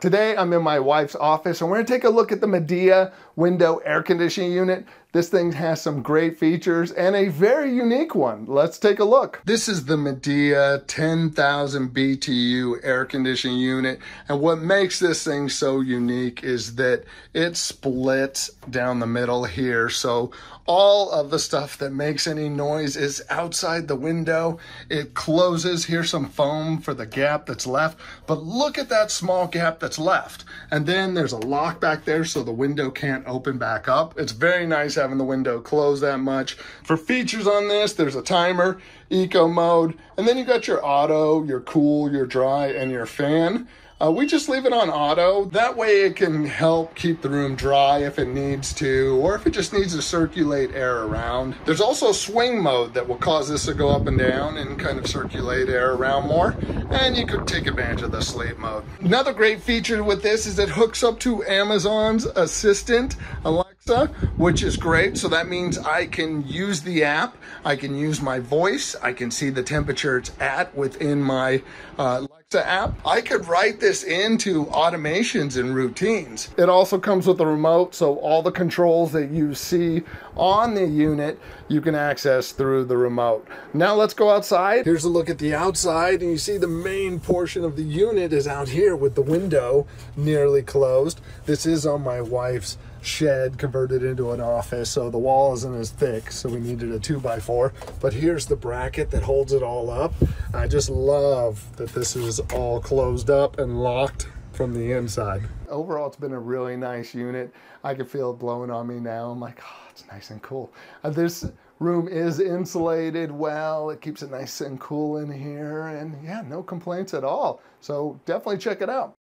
Today I'm in my wife's office and we're gonna take a look at the Midea window air conditioning unit. This thing has some great features and a very unique one. Let's take a look. This is the Midea 10,000 BTU air conditioning unit. And what makes this thing so unique is that it splits down the middle here. So all of the stuff that makes any noise is outside the window. It closes. Here's some foam for the gap that's left. But look at that small gap that's left. And then there's a lock back there so the window can't open back up. It's very nice having the window closed that much. For features on this, there's a timer, eco mode, and then you got your auto, your cool, your dry, and your fan. We just leave it on auto. That way it can help keep the room dry if it needs to, or if it just needs to circulate air around. There's also swing mode that will cause this to go up and down and kind of circulate air around more. And you could take advantage of the sleep mode. Another great feature with this is it hooks up to Amazon's assistant, Alexa, which is great. So that means I can use the app. I can use my voice. I can see the temperature it's at within my Alexa app. I could write this into automations and routines. It also comes with a remote, so all the controls that you see on the unit, you can access through the remote. Now let's go outside. Here's a look at the outside, and you see the main portion of the unit is out here with the window nearly closed. This is on my wife's shed converted into an office, so the wall isn't as thick, so we needed a 2x4. But here's the bracket that holds it all up. I just love that this is all closed up and locked from the inside. Overall, it's been a really nice unit. I can feel it blowing on me now. I'm like, oh, it's nice and cool. This room is insulated well. It keeps it nice and cool in here, and yeah, no complaints at all. So definitely check it out.